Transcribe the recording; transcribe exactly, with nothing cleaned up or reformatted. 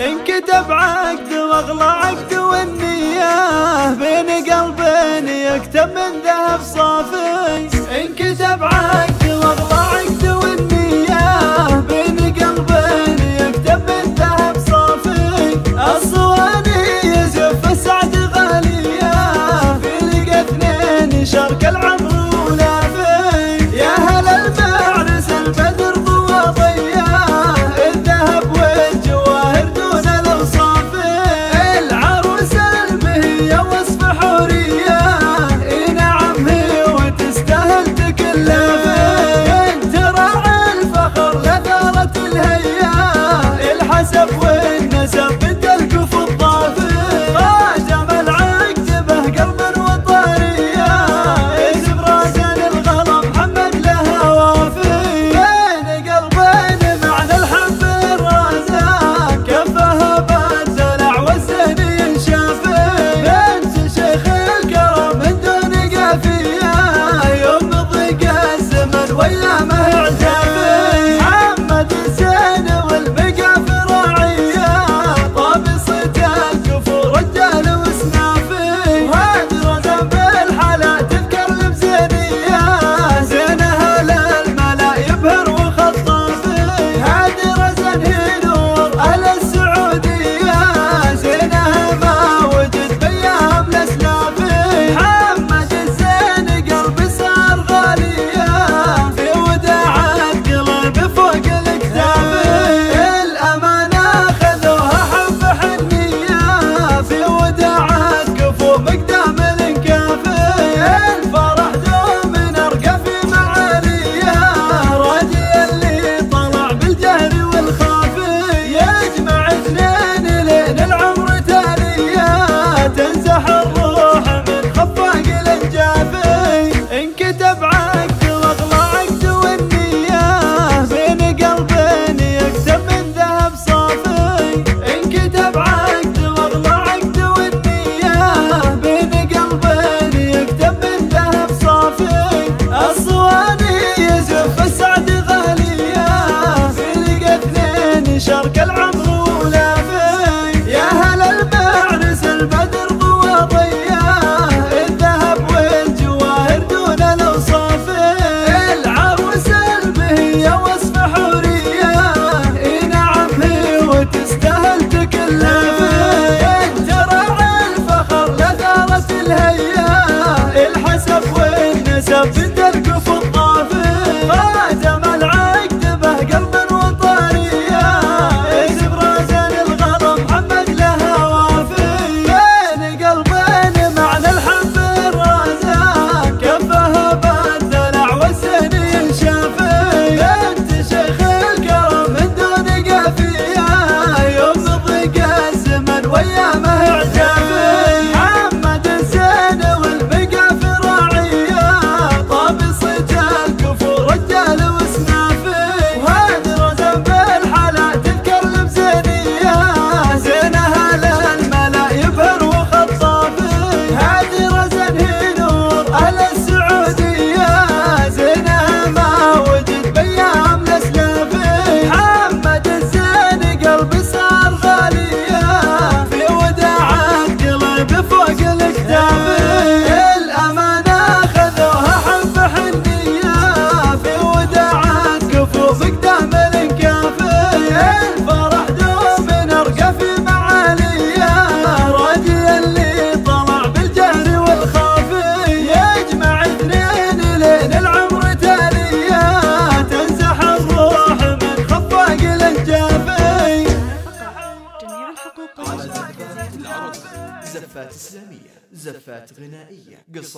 انكتب عقد واغلى عقد والنية بين قلبين يكتب من ذهب صافي. انكتب عقد واغلى عقد والنية بين قلبين يكتب من ذهب صافي. الصواني يزف السعد غالية في لقى اثنين شرك العمر ونافي. يا هل المعرس البدر شرك العمر ولافي. يا هل المعرس البدر ضواضيه الذهب والجواهر دون الاوصاف. العروس المهيه وصف حوريه اي نعم هي وتستاهل تكلفه. ترى الفخر لثاره الهيه الحسب والنسب بتركه في الطافي. زفات إسلامية، زفات غنائية، قصائد